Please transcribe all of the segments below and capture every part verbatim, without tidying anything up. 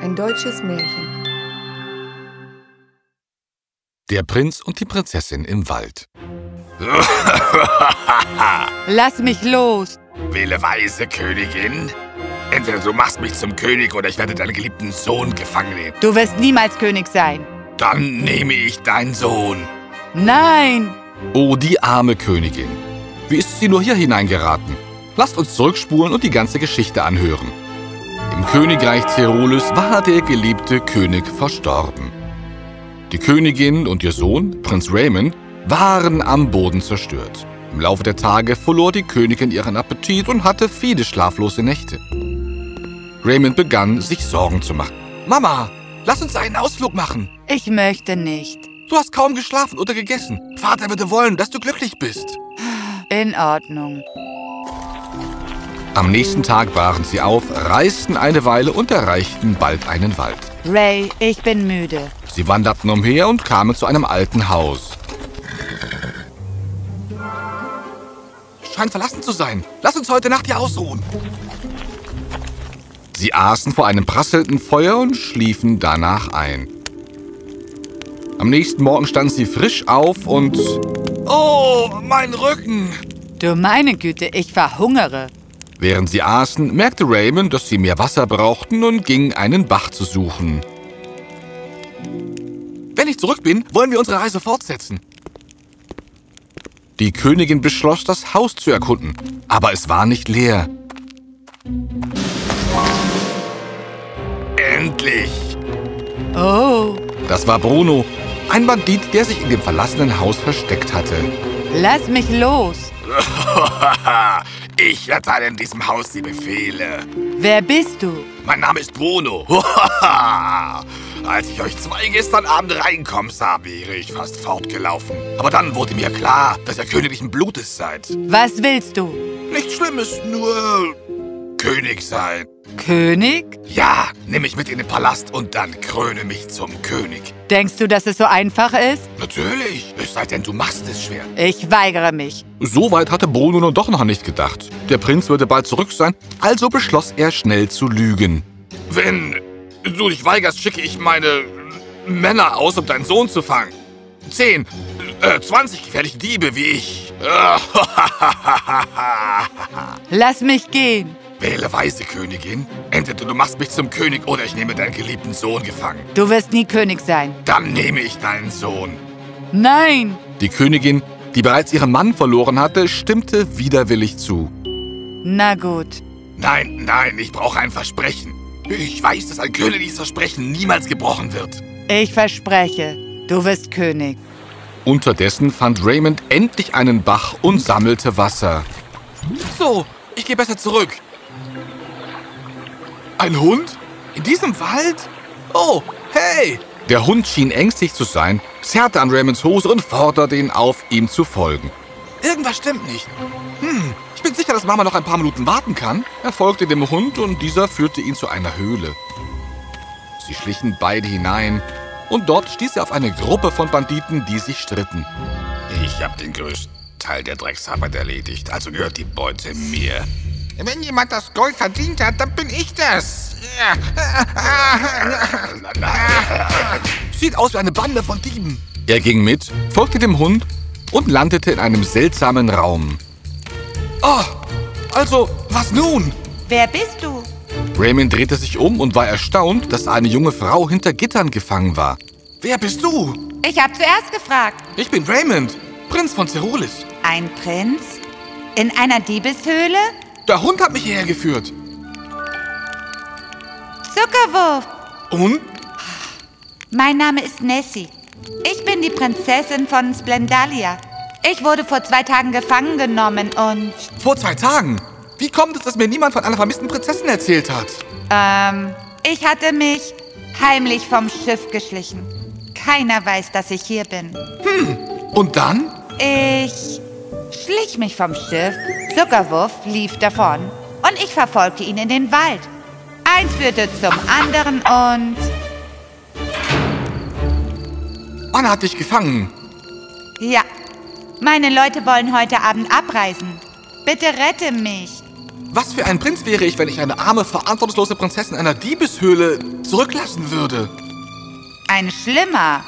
Ein deutsches Märchen. Der Prinz und die Prinzessin im Wald. Lass mich los! Wähle weise, Königin. Entweder du machst mich zum König oder ich werde deinen geliebten Sohn gefangen nehmen. Du wirst niemals König sein. Dann nehme ich deinen Sohn. Nein! Oh, die arme Königin. Wie ist sie nur hier hineingeraten? Lasst uns zurückspulen und die ganze Geschichte anhören. Im Königreich Cerulis war der geliebte König verstorben. Die Königin und ihr Sohn, Prinz Raymond, waren am Boden zerstört. Im Laufe der Tage verlor die Königin ihren Appetit und hatte viele schlaflose Nächte. Raymond begann, sich Sorgen zu machen. Mama, lass uns einen Ausflug machen. Ich möchte nicht. Du hast kaum geschlafen oder gegessen. Vater würde wollen, dass du glücklich bist. In Ordnung. Am nächsten Tag brachen sie auf, reisten eine Weile und erreichten bald einen Wald. Ray, ich bin müde. Sie wanderten umher und kamen zu einem alten Haus. Scheint verlassen zu sein. Lass uns heute Nacht hier ausruhen. Sie aßen vor einem prasselnden Feuer und schliefen danach ein. Am nächsten Morgen standen sie frisch auf und... Oh, mein Rücken! Du meine Güte, ich verhungere. Während sie aßen, merkte Raymond, dass sie mehr Wasser brauchten und ging, einen Bach zu suchen. Wenn ich zurück bin, wollen wir unsere Reise fortsetzen. Die Königin beschloss, das Haus zu erkunden, aber es war nicht leer. Endlich! Oh! Das war Bruno, ein Bandit, der sich in dem verlassenen Haus versteckt hatte. Lass mich los! Ich erteile in diesem Haus die Befehle. Wer bist du? Mein Name ist Bruno. Als ich euch zwei gestern Abend reinkommen sah, wäre ich fast fortgelaufen. Aber dann wurde mir klar, dass ihr königlichen Blutes seid. Was willst du? Nichts Schlimmes, nur König sein. König? Ja, nimm mich mit in den Palast und dann kröne mich zum König. Denkst du, dass es so einfach ist? Natürlich, es sei denn, du machst es schwer. Ich weigere mich. So weit hatte Bruno nun doch noch nicht gedacht. Der Prinz würde bald zurück sein, also beschloss er, schnell zu lügen. Wenn du dich weigerst, schicke ich meine Männer aus, um deinen Sohn zu fangen. Zehn, äh, zwanzig gefährliche Diebe wie ich. Lass mich gehen. Wähle weise, Königin. Entweder du machst mich zum König oder ich nehme deinen geliebten Sohn gefangen. Du wirst nie König sein. Dann nehme ich deinen Sohn. Nein! Die Königin, die bereits ihren Mann verloren hatte, stimmte widerwillig zu. Na gut. Nein, nein, ich brauche ein Versprechen. Ich weiß, dass ein königliches Versprechen niemals gebrochen wird. Ich verspreche, du wirst König. Unterdessen fand Raymond endlich einen Bach und sammelte Wasser. So, ich gehe besser zurück. Ein Hund? In diesem Wald? Oh, hey! Der Hund schien ängstlich zu sein, zerrte an Raymonds Hose und forderte ihn auf, ihm zu folgen. Irgendwas stimmt nicht. Hm, ich bin sicher, dass Mama noch ein paar Minuten warten kann. Er folgte dem Hund und dieser führte ihn zu einer Höhle. Sie schlichen beide hinein und dort stieß er auf eine Gruppe von Banditen, die sich stritten. Ich habe den größten Teil der Drecksarbeit erledigt, also gehört die Beute mir. Wenn jemand das Gold verdient hat, dann bin ich das. Sieht aus wie eine Bande von Dieben. Er ging mit, folgte dem Hund und landete in einem seltsamen Raum. Oh, also, was nun? Wer bist du? Raymond drehte sich um und war erstaunt, dass eine junge Frau hinter Gittern gefangen war. Wer bist du? Ich habe zuerst gefragt. Ich bin Raymond, Prinz von Cerulis. Ein Prinz? In einer Diebeshöhle? Der Hund hat mich hierher geführt. Zuckerwurf. Und? Mein Name ist Nessie. Ich bin die Prinzessin von Splendalia. Ich wurde vor zwei Tagen gefangen genommen und... Vor zwei Tagen? Wie kommt es, dass mir niemand von einer vermissten Prinzessin erzählt hat? Ähm, ich hatte mich heimlich vom Schiff geschlichen. Keiner weiß, dass ich hier bin. Hm, und dann? Ich... schlich mich vom Schiff, Zuckerwurf lief davon und ich verfolgte ihn in den Wald. Eins führte zum anderen und... Anna hat dich gefangen. Ja, meine Leute wollen heute Abend abreisen. Bitte rette mich. Was für ein Prinz wäre ich, wenn ich eine arme, verantwortungslose Prinzessin einer Diebeshöhle zurücklassen würde? Ein Schlimmer.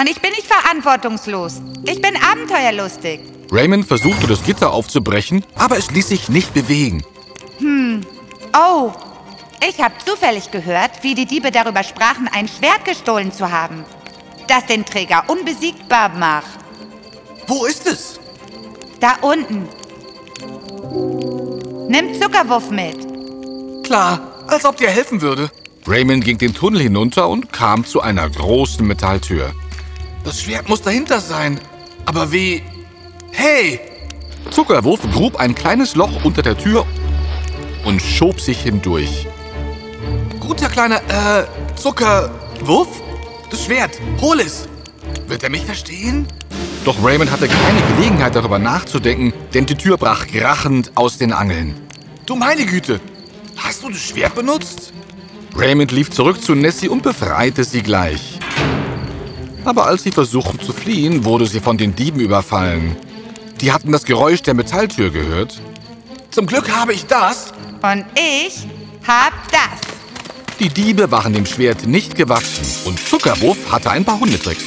Und ich bin nicht verantwortungslos. Ich bin abenteuerlustig. Raymond versuchte, das Gitter aufzubrechen, aber es ließ sich nicht bewegen. Hm. Oh. Ich habe zufällig gehört, wie die Diebe darüber sprachen, ein Schwert gestohlen zu haben, das den Träger unbesiegbar macht. Wo ist es? Da unten. Nimm Zuckerwurf mit. Klar, als ob dir helfen würde. Raymond ging den Tunnel hinunter und kam zu einer großen Metalltür. Das Schwert muss dahinter sein. Aber wie... Hey! Zuckerwurf grub ein kleines Loch unter der Tür und schob sich hindurch. Guter kleiner, äh, Zuckerwurf? Das Schwert, hol es! Wird er mich verstehen? Doch Raymond hatte keine Gelegenheit, darüber nachzudenken, denn die Tür brach krachend aus den Angeln. Du meine Güte! Hast du das Schwert benutzt? Raymond lief zurück zu Nessie und befreite sie gleich. Aber als sie versuchten zu fliehen, wurde sie von den Dieben überfallen. Die hatten das Geräusch der Metalltür gehört. Zum Glück habe ich das. Und ich hab das. Die Diebe waren dem Schwert nicht gewachsen und Zuckerwurf hatte ein paar Hundetricks.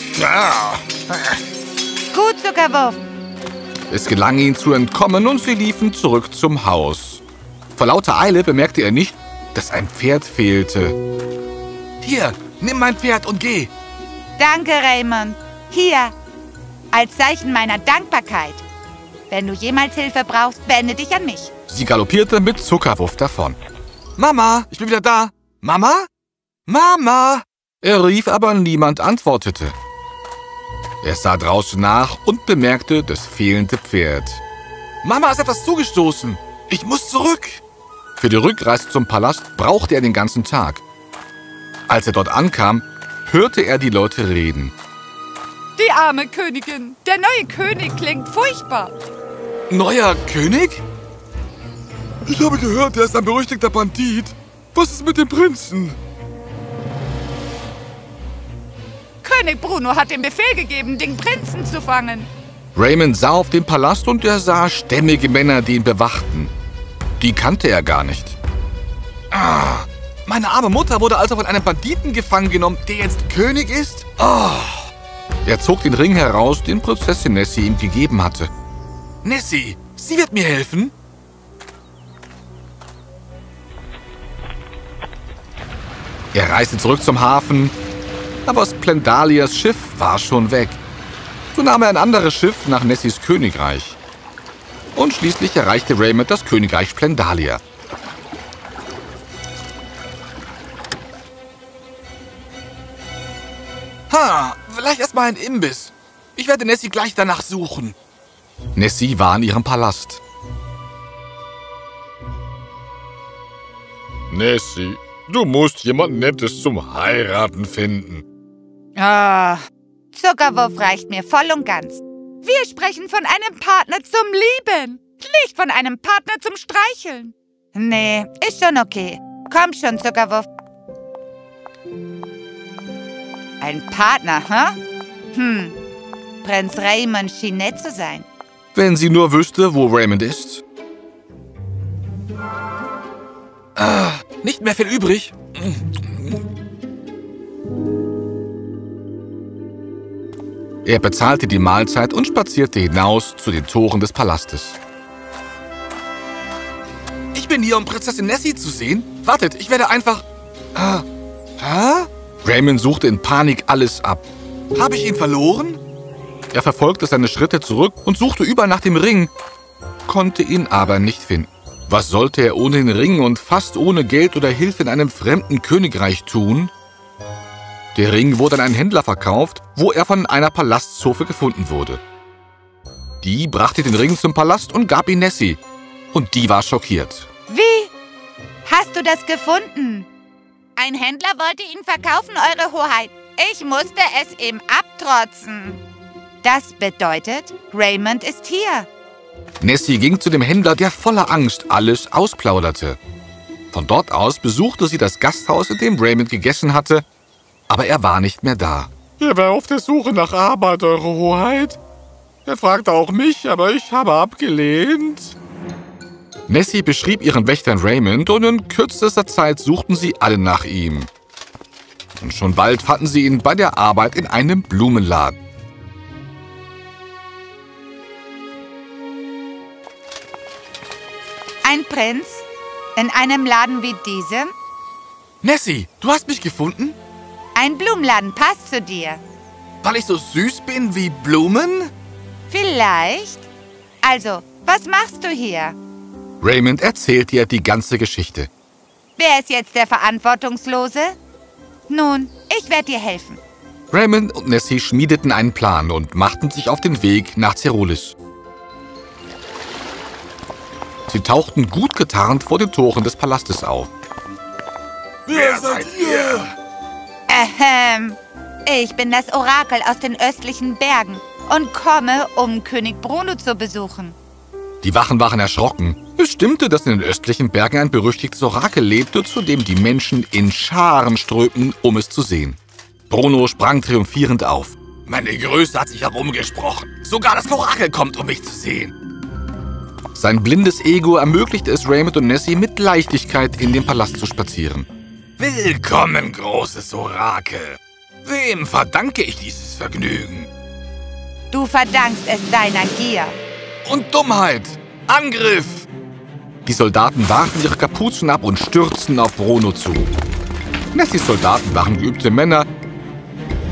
Gut, Zuckerwurf. Es gelang ihnen zu entkommen und sie liefen zurück zum Haus. Vor lauter Eile bemerkte er nicht, dass ein Pferd fehlte. Hier, nimm mein Pferd und geh. Danke, Raymond. Hier, als Zeichen meiner Dankbarkeit. Wenn du jemals Hilfe brauchst, wende dich an mich. Sie galoppierte mit Zuckerwurf davon. Mama, ich bin wieder da. Mama? Mama! Er rief, aber niemand antwortete. Er sah draußen nach und bemerkte das fehlende Pferd. Mama ist etwas zugestoßen. Ich muss zurück. Für die Rückreise zum Palast brauchte er den ganzen Tag. Als er dort ankam, hörte er die Leute reden. Die arme Königin. Der neue König klingt furchtbar. Neuer König? Ich habe gehört, er ist ein berüchtigter Bandit. Was ist mit dem Prinzen? König Bruno hat den Befehl gegeben, den Prinzen zu fangen. Raymond sah auf den Palast und er sah stämmige Männer, die ihn bewachten. Die kannte er gar nicht. Ah, meine arme Mutter wurde also von einem Banditen gefangen genommen, der jetzt König ist? Oh. Er zog den Ring heraus, den Prinzessin Nessie ihm gegeben hatte. Nessie, sie wird mir helfen. Er reiste zurück zum Hafen, aber Splendalias Schiff war schon weg. So nahm er ein anderes Schiff nach Nessies Königreich. Und schließlich erreichte Raymond das Königreich Splendalia. Ha, vielleicht erstmal ein Imbiss. Ich werde Nessie gleich danach suchen. Nessie war in ihrem Palast. Nessie, du musst jemand Nettes zum Heiraten finden. Ah, Zuckerwurf reicht mir voll und ganz. Wir sprechen von einem Partner zum Lieben, nicht von einem Partner zum Streicheln. Nee, ist schon okay. Komm schon, Zuckerwurf. Ein Partner, hä? Huh? Hm, Prinz Raymond schien nett zu sein. Wenn sie nur wüsste, wo Raymond ist. Ah, nicht mehr viel übrig. Er bezahlte die Mahlzeit und spazierte hinaus zu den Toren des Palastes. Ich bin hier, um Prinzessin Nessie zu sehen. Wartet, ich werde einfach... Ah, hä? Raymond suchte in Panik alles ab. Habe ich ihn verloren? Er verfolgte seine Schritte zurück und suchte über nach dem Ring, konnte ihn aber nicht finden. Was sollte er ohne den Ring und fast ohne Geld oder Hilfe in einem fremden Königreich tun? Der Ring wurde an einen Händler verkauft, wo er von einer Palastzofe gefunden wurde. Die brachte den Ring zum Palast und gab ihn Nessie. Und die war schockiert. Wie? Hast du das gefunden? Ein Händler wollte ihn verkaufen, Eure Hoheit. Ich musste es ihm abtrotzen. Das bedeutet, Raymond ist hier. Nessie ging zu dem Händler, der voller Angst alles ausplauderte. Von dort aus besuchte sie das Gasthaus, in dem Raymond gegessen hatte, aber er war nicht mehr da. Er war auf der Suche nach Arbeit, Eure Hoheit. Er fragte auch mich, aber ich habe abgelehnt. Nessie beschrieb ihren Wächtern Raymond und in kürzester Zeit suchten sie alle nach ihm. Und schon bald fanden sie ihn bei der Arbeit in einem Blumenladen. Ein Prinz? In einem Laden wie diesem? Nessie, du hast mich gefunden? Ein Blumenladen passt zu dir. Weil ich so süß bin wie Blumen? Vielleicht. Also, was machst du hier? Raymond erzählte ihr die ganze Geschichte. Wer ist jetzt der Verantwortungslose? Nun, ich werde dir helfen. Raymond und Nessie schmiedeten einen Plan und machten sich auf den Weg nach Cerulis. Sie tauchten gut getarnt vor den Toren des Palastes auf. Wer seid ihr? Ahem. Ich bin das Orakel aus den östlichen Bergen und komme, um König Bruno zu besuchen. Die Wachen waren erschrocken. Es stimmte, dass in den östlichen Bergen ein berüchtigtes Orakel lebte, zu dem die Menschen in Scharen strömten, um es zu sehen. Bruno sprang triumphierend auf. Meine Größe hat sich herumgesprochen. Sogar das Orakel kommt, um mich zu sehen. Sein blindes Ego ermöglichte es Raymond und Nessie mit Leichtigkeit in den Palast zu spazieren. Willkommen, großes Orakel. Wem verdanke ich dieses Vergnügen? Du verdankst es deiner Gier. Und Dummheit. Angriff! Die Soldaten warfen ihre Kapuzen ab und stürzten auf Bruno zu. Nessies Soldaten waren geübte Männer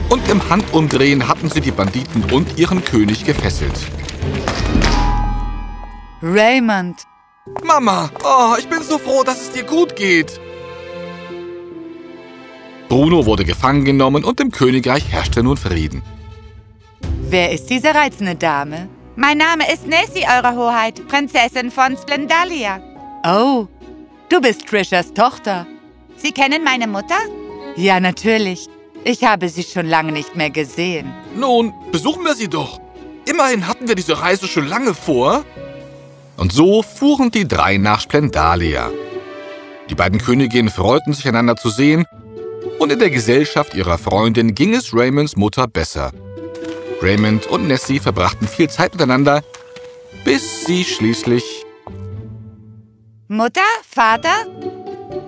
und im Handumdrehen hatten sie die Banditen und ihren König gefesselt. Raymond! Mama, oh, ich bin so froh, dass es dir gut geht. Bruno wurde gefangen genommen und im Königreich herrschte nun Frieden. Wer ist diese reizende Dame? Mein Name ist Nessie, Eure Hoheit, Prinzessin von Splendalia. Oh, du bist Trishas Tochter. Sie kennen meine Mutter? Ja, natürlich. Ich habe sie schon lange nicht mehr gesehen. Nun, besuchen wir sie doch. Immerhin hatten wir diese Reise schon lange vor. Und so fuhren die drei nach Splendalia. Die beiden Königinnen freuten sich, einander zu sehen, und in der Gesellschaft ihrer Freundin ging es Raymonds Mutter besser. Raymond und Nessie verbrachten viel Zeit miteinander, bis sie schließlich... Mutter? Vater?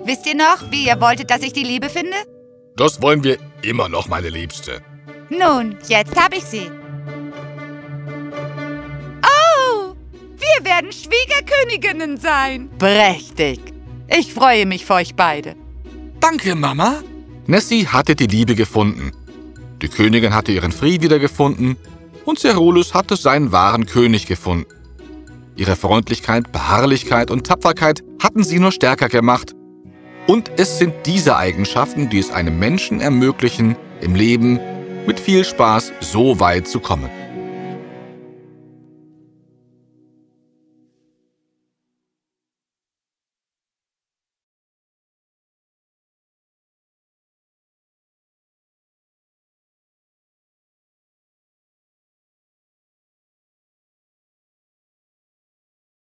Wisst ihr noch, wie ihr wolltet, dass ich die Liebe finde? Das wollen wir immer noch, meine Liebste. Nun, jetzt habe ich sie. Wir werden Schwiegerköniginnen sein. Prächtig. Ich freue mich für euch beide. Danke, Mama. Nessie hatte die Liebe gefunden. Die Königin hatte ihren Frieden wiedergefunden und Cerulis hatte seinen wahren König gefunden. Ihre Freundlichkeit, Beharrlichkeit und Tapferkeit hatten sie nur stärker gemacht. Und es sind diese Eigenschaften, die es einem Menschen ermöglichen, im Leben mit viel Spaß so weit zu kommen.